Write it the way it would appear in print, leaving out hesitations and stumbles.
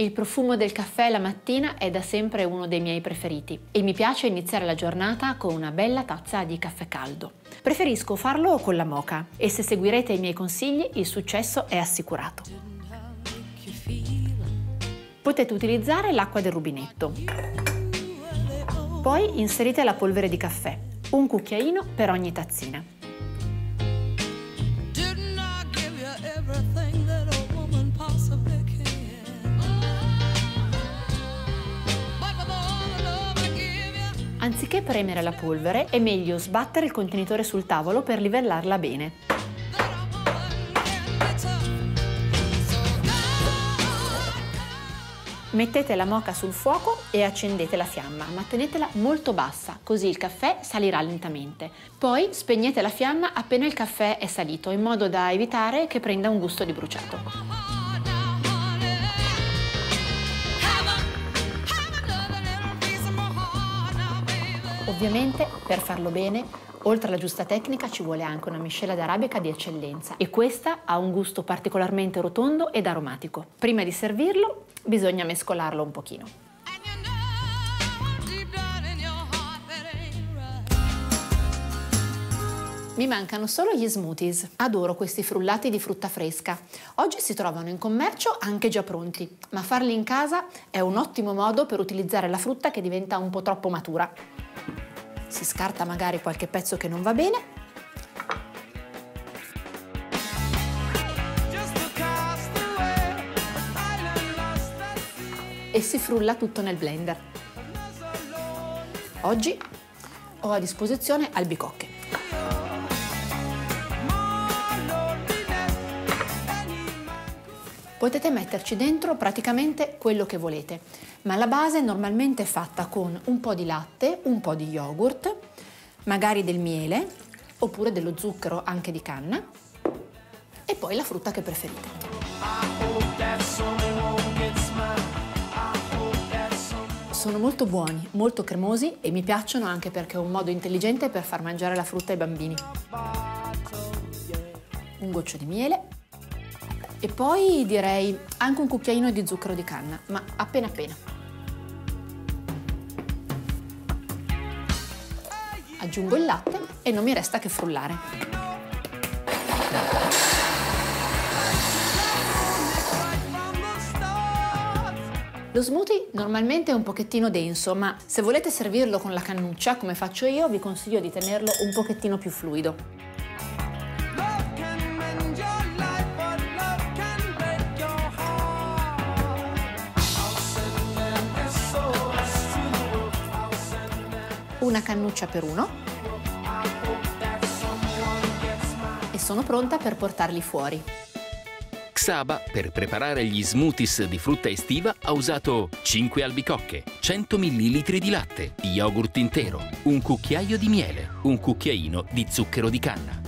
Il profumo del caffè la mattina è da sempre uno dei miei preferiti e mi piace iniziare la giornata con una bella tazza di caffè caldo. Preferisco farlo con la moka e se seguirete i miei consigli il successo è assicurato. Potete utilizzare l'acqua del rubinetto. Poi inserite la polvere di caffè, un cucchiaino per ogni tazzina. Anziché premere la polvere, è meglio sbattere il contenitore sul tavolo per livellarla bene. Mettete la moka sul fuoco e accendete la fiamma, ma tenetela molto bassa, così il caffè salirà lentamente. Poi spegnete la fiamma appena il caffè è salito, in modo da evitare che prenda un gusto di bruciato. Ovviamente, per farlo bene, oltre alla giusta tecnica ci vuole anche una miscela d'arabica di eccellenza e questa ha un gusto particolarmente rotondo ed aromatico. Prima di servirlo bisogna mescolarlo un pochino. Mi mancano solo gli smoothies. Adoro questi frullati di frutta fresca. Oggi si trovano in commercio anche già pronti, ma farli in casa è un ottimo modo per utilizzare la frutta che diventa un po' troppo matura. Si scarta magari qualche pezzo che non va bene. E si frulla tutto nel blender. Oggi ho a disposizione albicocche. Potete metterci dentro praticamente quello che volete, ma la base è normalmente fatta con un po' di latte, un po' di yogurt, magari del miele oppure dello zucchero anche di canna e poi la frutta che preferite. Sono molto buoni, molto cremosi e mi piacciono anche perché è un modo intelligente per far mangiare la frutta ai bambini. Un goccio di miele. E poi direi anche un cucchiaino di zucchero di canna, ma appena appena. Aggiungo il latte e non mi resta che frullare. Lo smoothie normalmente è un pochettino denso, ma se volete servirlo con la cannuccia, come faccio io, vi consiglio di tenerlo un pochettino più fluido. Una cannuccia per uno e sono pronta per portarli fuori. Csaba, per preparare gli smoothies di frutta estiva, ha usato 5 albicocche, 100 ml di latte, yogurt intero, un cucchiaio di miele, un cucchiaino di zucchero di canna.